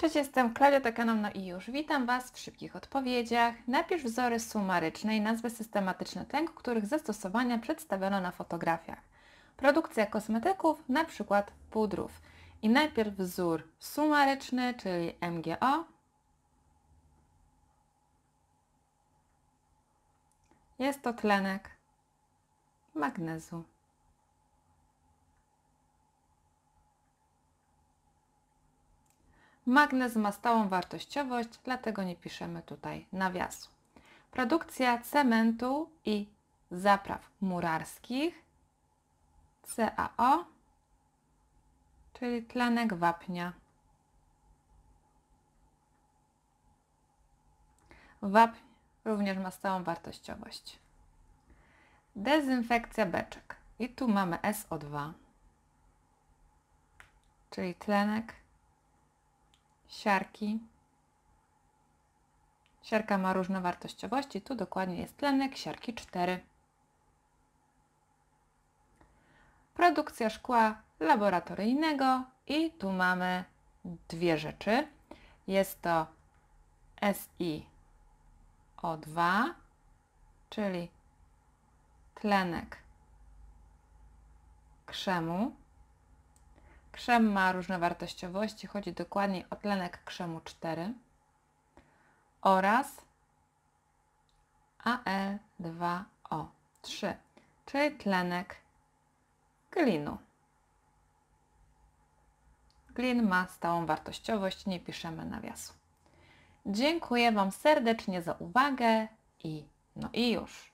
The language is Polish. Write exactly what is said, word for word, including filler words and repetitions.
Cześć, jestem Klaudia Takanomno i już witam Was w szybkich odpowiedziach. Napisz wzory sumaryczne i nazwy systematyczne tlenków, których zastosowania przedstawiono na fotografiach. Produkcja kosmetyków, na przykład pudrów. I najpierw wzór sumaryczny, czyli M G O. Jest to tlenek magnezu. Magnez ma stałą wartościowość, dlatego nie piszemy tutaj nawiasu. Produkcja cementu i zapraw murarskich, C A O, czyli tlenek wapnia. Wapń również ma stałą wartościowość. Dezynfekcja beczek. I tu mamy S O dwa, czyli tlenek siarki. Siarka ma różne wartościowości, tu dokładnie jest tlenek siarki cztery. Produkcja szkła laboratoryjnego i tu mamy dwie rzeczy. Jest to S I O dwa, czyli tlenek krzemu. Krzem ma różne wartościowości, chodzi dokładniej o tlenek krzemu cztery oraz A L dwa O trzy, czyli tlenek glinu. Glin ma stałą wartościowość, nie piszemy nawiasu. Dziękuję Wam serdecznie za uwagę i no i już.